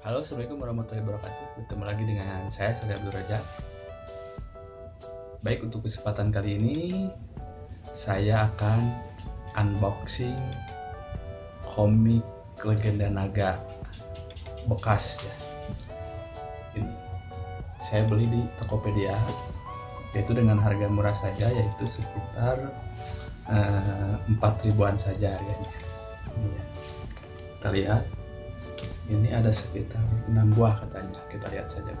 Halo, assalamualaikum warahmatullahi wabarakatuh. Bertemu lagi dengan saya Sholeh Abdul Rozak. Baik, untuk kesempatan kali ini saya akan unboxing komik Legenda Naga bekas ya. Ini saya beli di Tokopedia, yaitu dengan harga murah saja, yaitu sekitar 4.000-an saja harganya. Kita lihat. Ini ada sekitar 6 buah katanya, kita lihat saja. Ini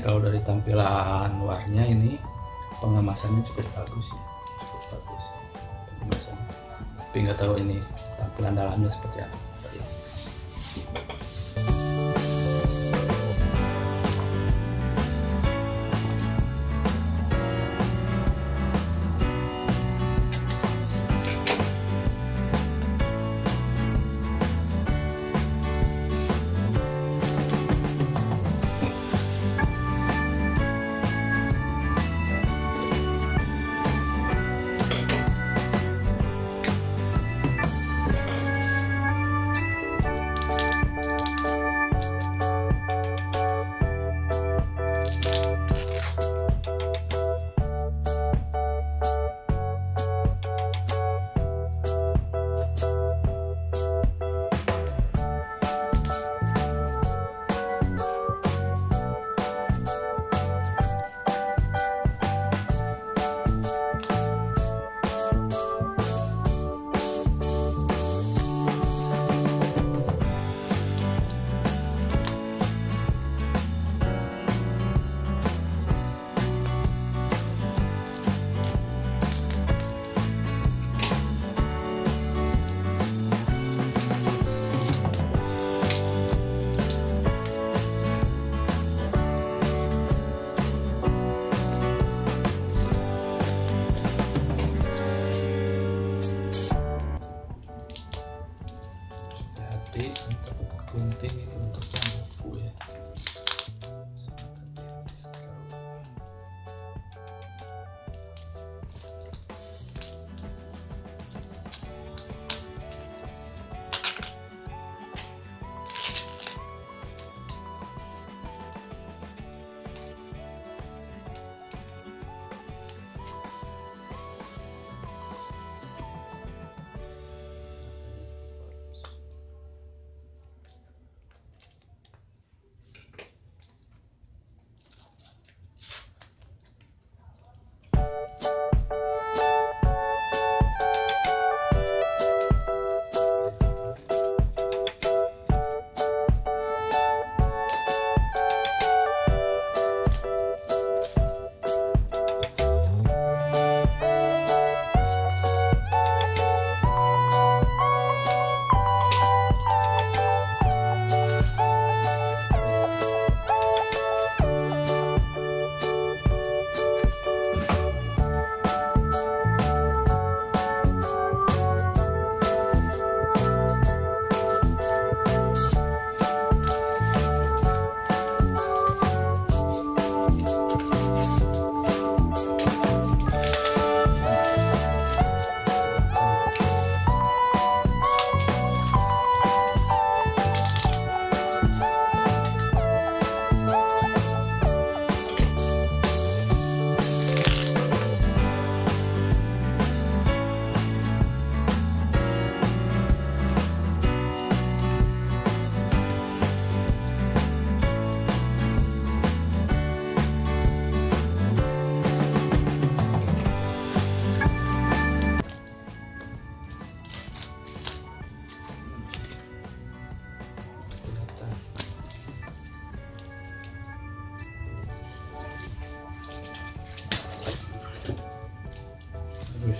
kalau dari tampilan luarnya ini pengemasannya cukup bagus ya, cukup bagus. Pengemasannya. Tapi nggak tahu ini tampilan dalamnya seperti apa.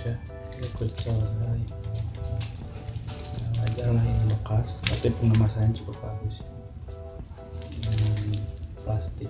Ya, ini aja lah, ini bekas tapi pengemasannya cukup bagus ya. Plastik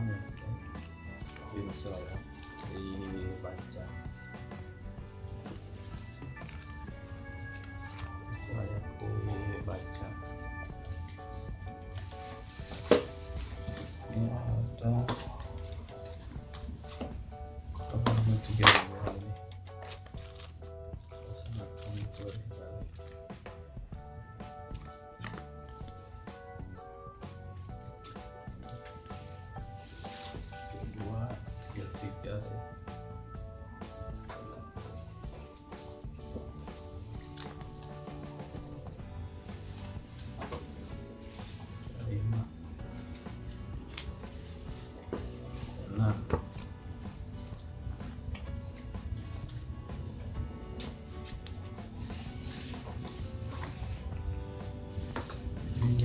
kamu di musola ini baca ini ada tokopedia 3 buah ini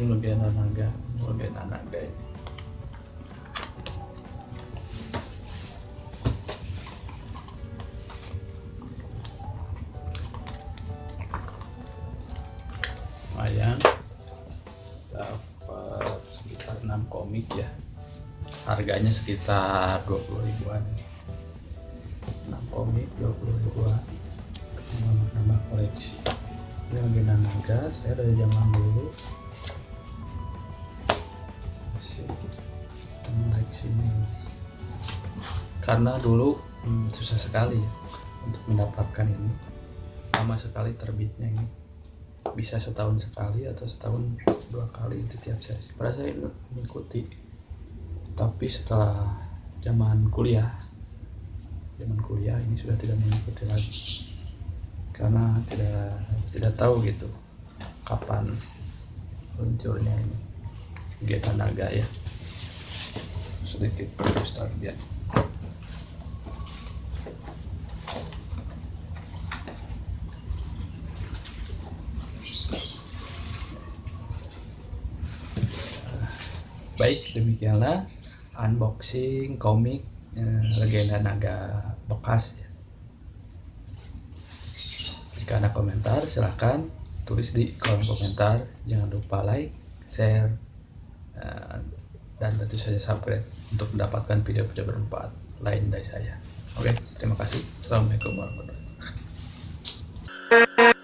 Legenda Naga, ini. Lumayan, dapat sekitar 6 komik ya. Harganya sekitar 20 ribuan. 6 komik 20 ribuan. Nama-nama koleksi. Ini Legenda Naga, saya dari zaman dulu. Sini karena dulu susah sekali ya, untuk mendapatkan ini, lama sekali terbitnya. Ini bisa setahun sekali atau setahun 2 kali itu tiap sesi. Pada saya mengikuti, tapi setelah zaman kuliah ini sudah tidak mengikuti lagi karena tidak tahu gitu kapan munculnya ini Legenda Naga ya. Sedikit perusahaan dia. Baik, demikianlah unboxing komik Legenda Naga bekas. Jika ada komentar silahkan tulis di kolom komentar. Jangan lupa like, share, dan tentu saja subscribe untuk mendapatkan video-video bermanfaat lain dari saya. Oke, terima kasih. Assalamualaikum warahmatullahi wabarakatuh.